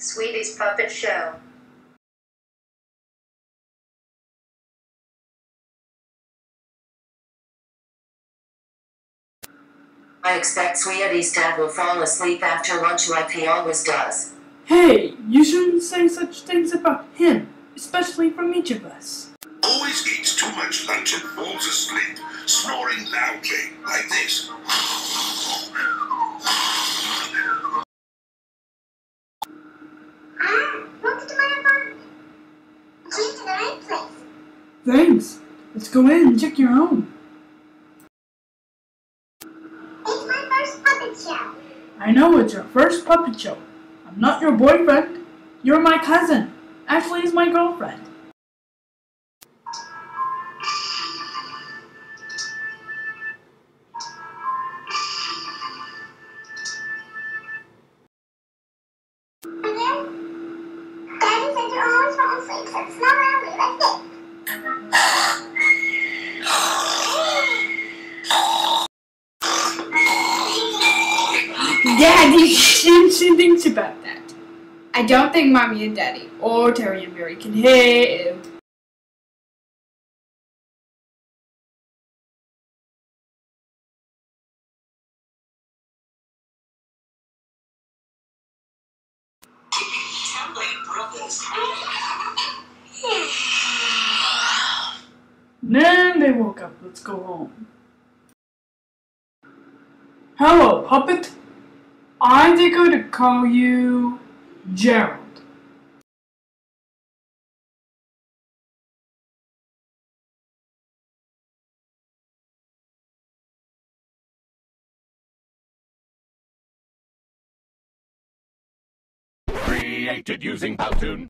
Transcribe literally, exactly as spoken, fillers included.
Sweetie's Puppet Show. I expect Sweetie's dad will fall asleep after lunch like he always does. Hey, you shouldn't say such things about him, especially from each of us. Always eats too much lunch and falls asleep, snoring loudly, like this. Ah, welcome to my apartment. Clean to the right place. Thanks. Let's go in and check your home. It's my first puppet show. I know it's your first puppet show. I'm not your boyfriend. You're my cousin. Ashley is my girlfriend. Dad, she, she thinks about that. I don't think Mommy and Daddy or Terry and Mary can hear him. Then they woke up. Let's go home. Hello, Puppet. I think I'm going to call you Gerald. Created using Powtoon.